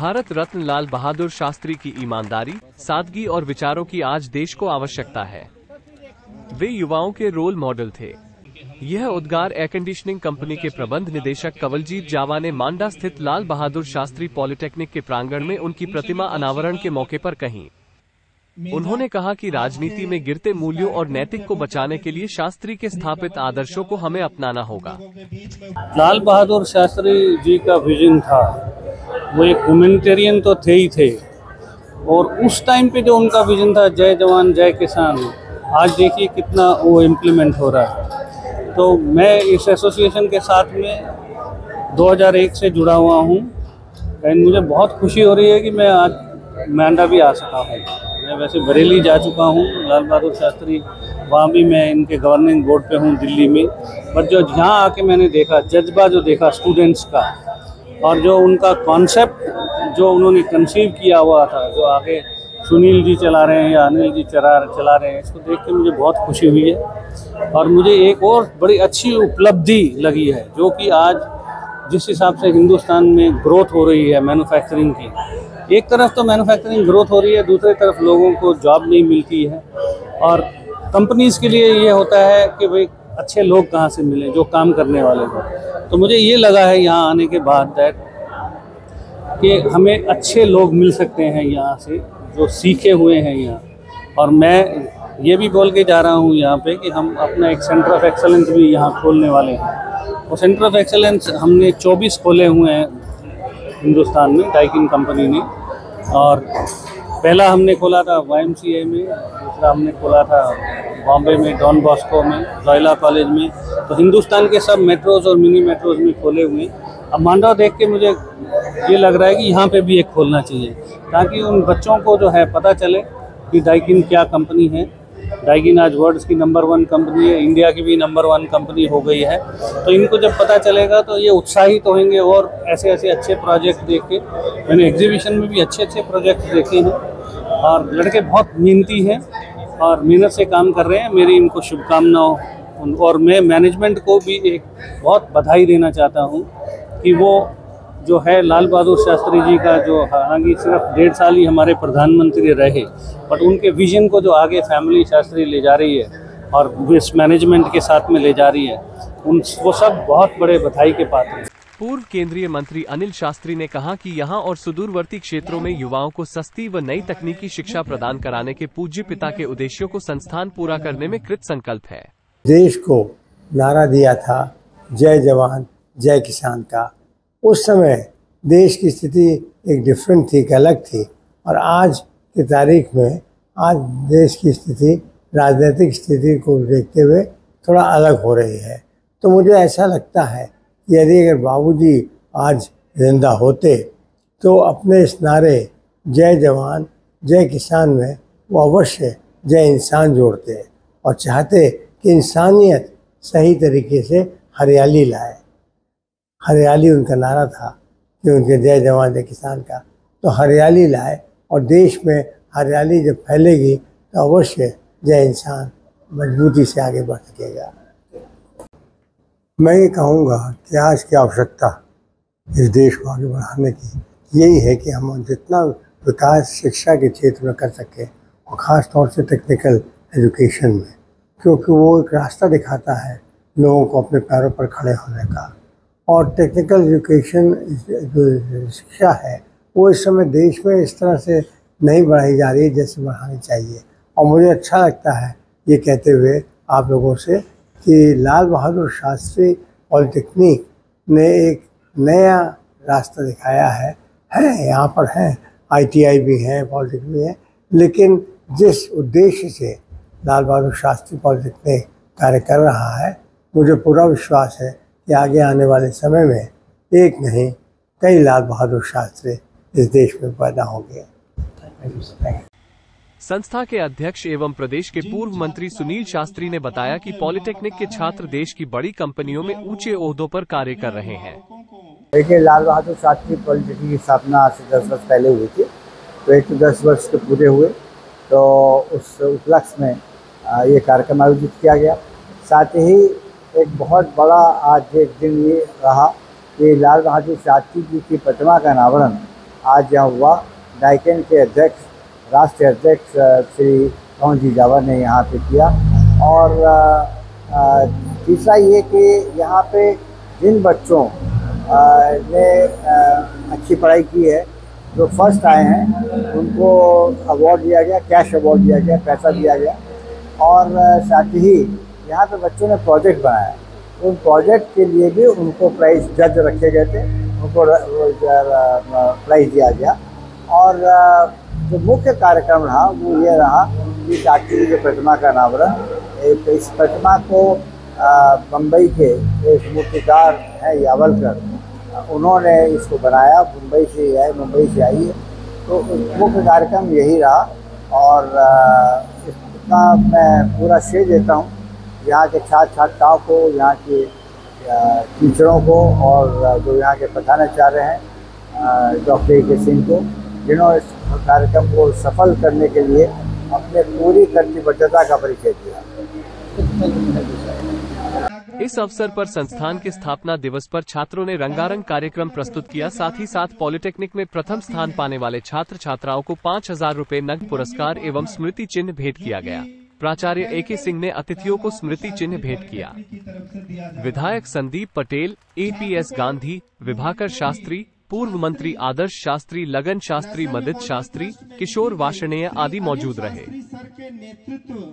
भारत रत्न लाल बहादुर शास्त्री की ईमानदारी, सादगी और विचारों की आज देश को आवश्यकता है। वे युवाओं के रोल मॉडल थे। यह उद्गार एयर कंडीशनिंग कंपनी के प्रबंध निदेशक कवलजीत जावा ने मांडा स्थित लाल बहादुर शास्त्री पॉलिटेक्निक के प्रांगण में उनकी प्रतिमा अनावरण के मौके पर कही। उन्होंने कहा कि राजनीति में गिरते मूल्यों और नैतिक को बचाने के लिए शास्त्री के स्थापित आदर्शों को हमें अपनाना होगा। लाल बहादुर शास्त्री जी का विजन था, वो एक ह्यूमैनिटेरियन तो थे ही थे, और उस टाइम पे जो उनका विजन था जय जवान जय किसान, आज देखिए कितना वो इम्प्लीमेंट हो रहा है। तो मैं इस एसोसिएशन के साथ में 2001 से जुड़ा हुआ हूँ एंड मुझे बहुत खुशी हो रही है कि मैं आज मांडा भी आ सका हूँ। मैं वैसे बरेली जा चुका हूँ, लाल बहादुर शास्त्री वहाँ भी मैं इनके गवर्निंग बोर्ड पे हूँ दिल्ली में, बट जो यहाँ आके मैंने देखा जज्बा जो देखा स्टूडेंट्स का, और जो उनका कॉन्सेप्ट जो उन्होंने कंसीव किया हुआ था, जो आगे सुनील जी चला रहे हैं या अनिल जी चला रहे हैं, इसको देख के मुझे बहुत खुशी हुई है। और मुझे एक और बड़ी अच्छी उपलब्धि लगी है, जो कि आज जिस हिसाब से हिंदुस्तान में ग्रोथ हो रही है मैन्युफैक्चरिंग की, एक तरफ तो मैन्युफैक्चरिंग ग्रोथ हो रही है, दूसरी तरफ लोगों को जॉब नहीं मिलती है, और कंपनीज़ के लिए ये होता है कि भाई अच्छे लोग कहाँ से मिलें जो काम करने वाले को। तो मुझे ये लगा है यहाँ आने के बाद कि हमें अच्छे लोग मिल सकते हैं यहाँ से, जो सीखे हुए हैं यहाँ। और मैं ये भी बोल के जा रहा हूँ यहाँ पे कि हम अपना एक सेंटर ऑफ एक्सेलेंस भी यहाँ खोलने वाले हैं। और सेंटर ऑफ एक्सेलेंस हमने 24 खोले हुए हैं हिंदुस्तान में, डाइकिन कंपनी ने। और पहला हमने खोला था YMCA में, दूसरा हमने खोला था बॉम्बे में डॉन बॉस्को में, जोइला कॉलेज में, तो हिंदुस्तान के सब मेट्रोज और मिनी मेट्रोज में खोले हुए हैं। अब मांडा देख के मुझे ये लग रहा है कि यहाँ पे भी एक खोलना चाहिए, ताकि उन बच्चों को जो है पता चले कि डाइकिन क्या कंपनी है। डाइकिन आज वर्ल्ड की नंबर 1 कंपनी है, इंडिया की भी नंबर 1 कंपनी हो गई है। तो इनको जब पता चलेगा तो ये उत्साहित होंगे, और ऐसे ऐसे अच्छे प्रोजेक्ट देख के, मैंने एग्जीबिशन में भी अच्छे अच्छे प्रोजेक्ट देखे हैं, और लड़के बहुत मेहनती हैं और मेहनत से काम कर रहे हैं। मेरी इनको शुभकामनाओं, और मैं मैनेजमेंट को भी एक बहुत बधाई देना चाहता हूँ कि वो जो है लाल बहादुर शास्त्री जी का, जो हालांकि सिर्फ 1.5 साल ही हमारे प्रधानमंत्री रहे, बट उनके विजन को जो आगे फैमिली शास्त्री ले जा रही है और इस मैनेजमेंट के साथ में ले जा रही है, उन वो सब बहुत बड़े बधाई के पात्र हैं। पूर्व केंद्रीय मंत्री अनिल शास्त्री ने कहा कि यहाँ और सुदूरवर्ती क्षेत्रों में युवाओं को सस्ती व नई तकनीकी शिक्षा प्रदान कराने के पूज्य पिता के उद्देश्यों को संस्थान पूरा करने में कृत संकल्प है। देश को नारा दिया था जय जवान जय किसान का। उस समय देश की स्थिति एक डिफरेंट थी, एक अलग थी, और आज की तारीख में आज देश की स्थिति, राजनीतिक स्थिति को देखते हुए थोड़ा अलग हो रही है। तो मुझे ऐसा लगता है कि यदि अगर बाबूजी आज जिंदा होते तो अपने इस नारे जय जवान जय किसान में वो अवश्य जय इंसान जोड़ते, और चाहते कि इंसानियत सही तरीके से हरियाली लाए। हरियाली उनका नारा था कि उनके जय जवान जय किसान का, तो हरियाली लाए, और देश में हरियाली जब फैलेगी तो अवश्य जय इंसान मजबूती से आगे बढ़ सकेगा। मैं ये कहूँगा कि आज की आवश्यकता इस देश को आगे बढ़ाने की यही है कि हम जितना विकास शिक्षा के क्षेत्र में कर सकें, और ख़ास तौर से टेक्निकल एजुकेशन में, क्योंकि वो एक रास्ता दिखाता है लोगों को अपने पैरों पर खड़े होने का। और टेक्निकल एजुकेशन जो शिक्षा है वो इस समय देश में इस तरह से नहीं बढ़ाई जा रही है जैसे बढ़ानी चाहिए। और मुझे अच्छा लगता है ये कहते हुए आप लोगों से कि लाल बहादुर शास्त्री पॉलिटेक्निक ने एक नया रास्ता दिखाया है। यहाँ पर हैं ITI भी हैं, पॉलिटेक्निक भी है, लेकिन जिस उद्देश्य से लाल बहादुर शास्त्री पॉलिटेक्निक कार्य कर रहा है, मुझे पूरा विश्वास है कि आगे आने वाले समय में एक नहीं कई लाल बहादुर शास्त्री इस देश में पैदा होंगे। संस्था के अध्यक्ष एवं प्रदेश के पूर्व मंत्री सुनील शास्त्री ने बताया कि पॉलिटेक्निक के छात्र देश की बड़ी कंपनियों में ऊंचे ओहदों पर कार्य कर रहे हैं। देखिए, लाल बहादुर शास्त्री पॉलिटेक्निक की स्थापना आज से 10 वर्ष पहले हुई थी, तो 1 से 10 वर्ष के पूरे हुए, तो उस उपलक्ष्य में ये कार्यक्रम आयोजित किया गया। साथ ही एक बहुत बड़ा आज एक दिन ये रहा कि लाल बहादुर शास्त्री जी की प्रतिमा का अनावरण आज यहाँ हुआ। डाइकिन के अध्यक्ष, राष्ट्रीय अध्यक्ष श्री कवलजीत जावा ने यहाँ पे किया। और तीसरा ये कि यहाँ पे जिन बच्चों ने अच्छी पढ़ाई की है, जो फर्स्ट आए हैं, उनको अवार्ड दिया गया, कैश अवार्ड दिया गया, पैसा दिया गया। और साथ ही यहाँ पे बच्चों ने प्रोजेक्ट बनाया, उन प्रोजेक्ट के लिए भी उनको प्राइज़ जज रखे गए थे, उनको प्राइज़ दिया गया। और जो मुख्य कार्यक्रम रहा वो ये रहा कि शास्त्री की प्रतिमा का अनावरण। एक इस प्रतिमा को बम्बई के एक मूर्तिकार हैं यावलकर, उन्होंने इसको बनाया, मुंबई से आई। तो मुख्य कार्यक्रम यही रहा। और इसका मैं पूरा श्रेय देता हूँ यहाँ के छात्र छात्राओं को, यहाँ के टीचरों को, और जो यहाँ के प्रधानाचार्य हैं डॉक्टर ए के सिंह को, जिन्होंने इस कार्यक्रम को सफल करने के लिए अपने पूरी प्रतिबद्धता का परिचय दिया। इस अवसर पर संस्थान के स्थापना दिवस पर छात्रों ने रंगारंग कार्यक्रम प्रस्तुत किया। साथ ही साथ पॉलिटेक्निक में प्रथम स्थान पाने वाले छात्र छात्राओं को 5000 रुपये नगद पुरस्कार एवं स्मृति चिन्ह भेंट किया गया। प्राचार्य ए के सिंह ने अतिथियों को स्मृति चिन्ह भेंट किया। विधायक संदीप पटेल, एपीएस गांधी, विभाकर शास्त्री, पूर्व मंत्री आदर्श शास्त्री, लगन शास्त्री, मदित शास्त्री, किशोर वाशनेय आदि मौजूद रहे।